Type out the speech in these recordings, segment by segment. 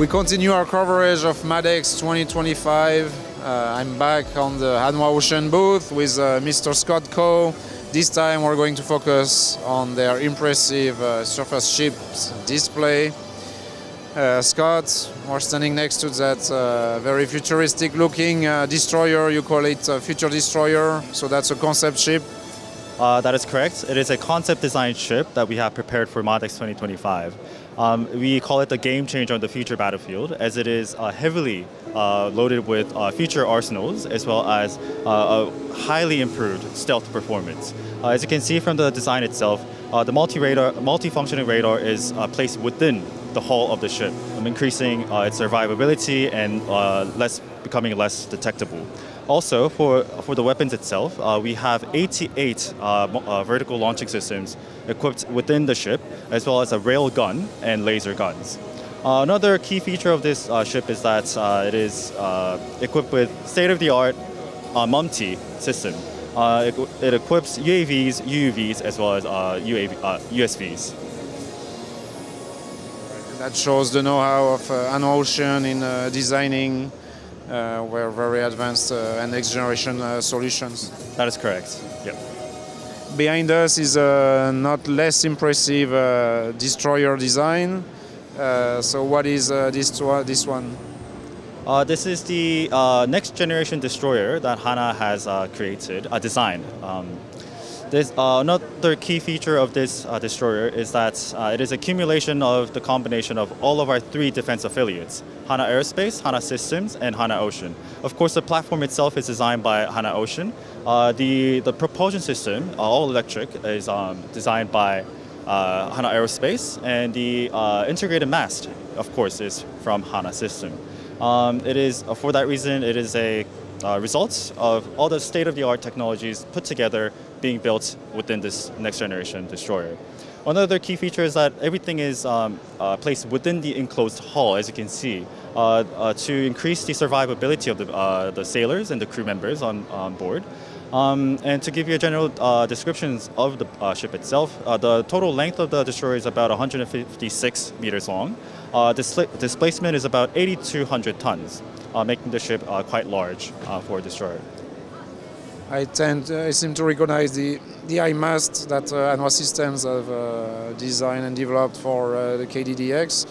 We continue our coverage of MADEX 2025. I'm back on the Hanwha Ocean booth with Mr. Scott Coe. This time we're going to focus on their impressive surface ships display. Scott, we're standing next to that very futuristic looking destroyer. You call it a future destroyer, so that's a concept ship. That is correct. It is a concept design ship that we have prepared for MADEX 2025. We call it the game changer on the future battlefield, as it is heavily loaded with future arsenals, as well as a highly improved stealth performance. As you can see from the design itself, the multi-functioning radar is placed within the hull of the ship, increasing its survivability and becoming less detectable. Also, for the weapons itself, we have 88 vertical launching systems equipped within the ship, as well as a rail gun and laser guns. Another key feature of this ship is that it is equipped with state-of-the-art MUMTI system. It equips UAVs, UUVs, as well as USVs. That shows the know-how of Hanwha Ocean in designing were very advanced and next-generation solutions. That is correct. Yep. Behind us is a not less impressive destroyer design. So what is this one? This is the next-generation destroyer that Hanwha has created, designed. Another key feature of this destroyer is that it is accumulation of the combination of all of our three defense affiliates: Hanwha Aerospace, Hanwha Systems, and Hanwha Ocean. Of course, the platform itself is designed by Hanwha Ocean. The propulsion system, all electric, is designed by Hanwha Aerospace, and the integrated mast, of course, is from Hanwha System. It is for that reason, it is a results of all the state-of-the-art technologies put together being built within this next-generation destroyer. Another key feature is that everything is placed within the enclosed hull, as you can see, to increase the survivability of the sailors and the crew members on board. And to give you a general descriptions of the ship itself, the total length of the destroyer is about 156 meters long. Displacement is about 8,200 tons, making the ship quite large for a destroyer. I seem to recognize the high mast that Hanwha Systems have designed and developed for the KDDX.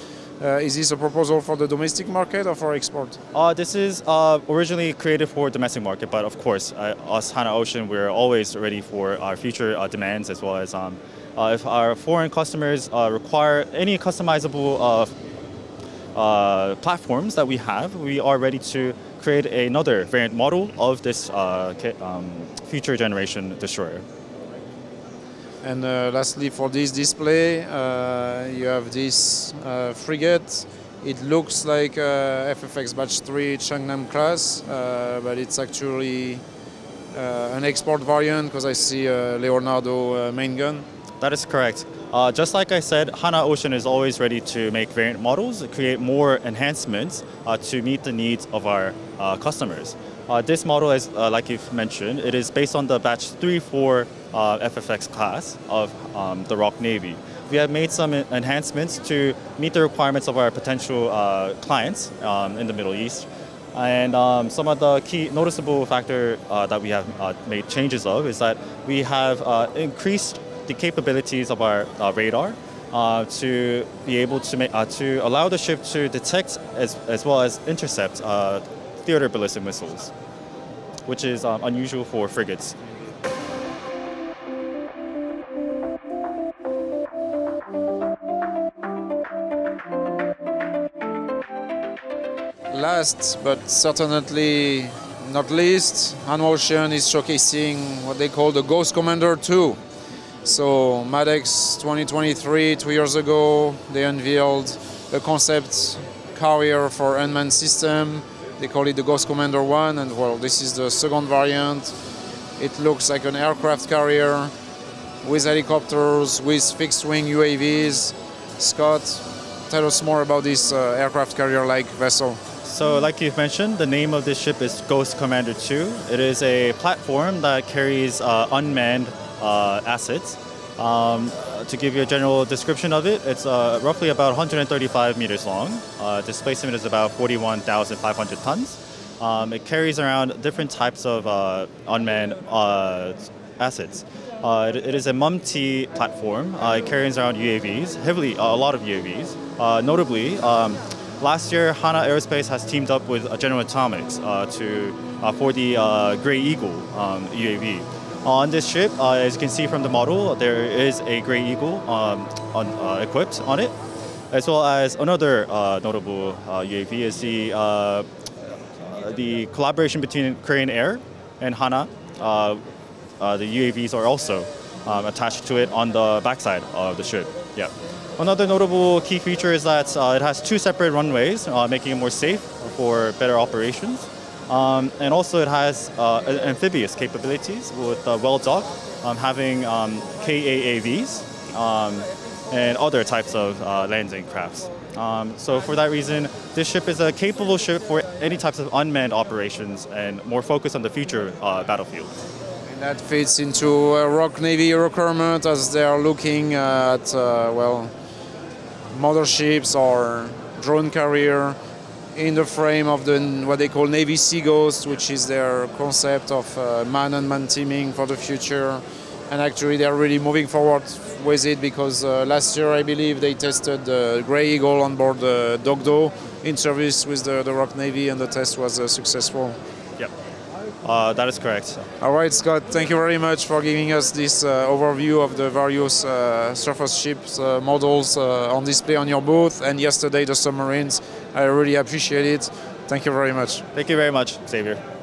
Is this a proposal for the domestic market or for export? This is originally created for domestic market, but of course, us Hanwha Ocean, we're always ready for our future demands, as well as if our foreign customers require any customizable platforms that we have, we are ready to create another variant model of this future generation destroyer. And lastly, for this display, you have this frigate. It looks like FFX Batch III Chungnam class, but it's actually an export variant, because I see a Leonardo main gun. That is correct. Just like I said, Hanwha Ocean is always ready to make variant models, create more enhancements to meet the needs of our customers. This model, is, like you've mentioned, it is based on the Batch 3-4 FFX class of the ROK Navy. We have made some enhancements to meet the requirements of our potential clients in the Middle East. And some of the key noticeable factor that we have made changes of is that we have increased the capabilities of our radar to be able to make to allow the ship to detect as well as intercept theater ballistic missiles, which is unusual for frigates. Last but certainly not least, Hanwha Ocean is showcasing what they call the Ghost Commander II. So MADEX 2023, 2 years ago, they unveiled a concept carrier for unmanned system. They call it the Ghost Commander I, and well, this is the second variant. It looks like an aircraft carrier with helicopters, with fixed-wing UAVs. Scott, tell us more about this aircraft carrier-like vessel. So like you've mentioned, the name of this ship is Ghost Commander II. It is a platform that carries unmanned assets To give you a general description of it, it's roughly about 135 meters long. Displacement is about 41,500 tons. It carries around different types of unmanned assets. It is a MUMTI platform. It carries around UAVs, a lot of UAVs. Notably, last year Hanwha Aerospace has teamed up with General Atomics for the Grey Eagle UAV. On this ship, as you can see from the model, there is a Grey Eagle equipped on it, as well as another notable UAV is the collaboration between Korean Air and Hanwha. The UAVs are also attached to it on the backside of the ship. Yeah. Another notable key feature is that it has two separate runways, making it more safe for better operations. And also it has amphibious capabilities with well dock, having KAAVs and other types of landing crafts. So for that reason, this ship is a capable ship for any types of unmanned operations and more focused on the future battlefield. And that fits into a ROK Navy requirement as they are looking at, well, motherships or drone carrier in the frame of the what they call Navy Sea Ghost, which is their concept of man and man teaming for the future. And actually they're really moving forward with it because last year I believe they tested the Grey Eagle on board the Dogdo in service with the ROK Navy, and the test was successful. Yep, that is correct. All right, Scott, thank you very much for giving us this overview of the various surface ships models on display on your booth, and yesterday the submarines. I really appreciate it. Thank you very much. Thank you very much, Xavier.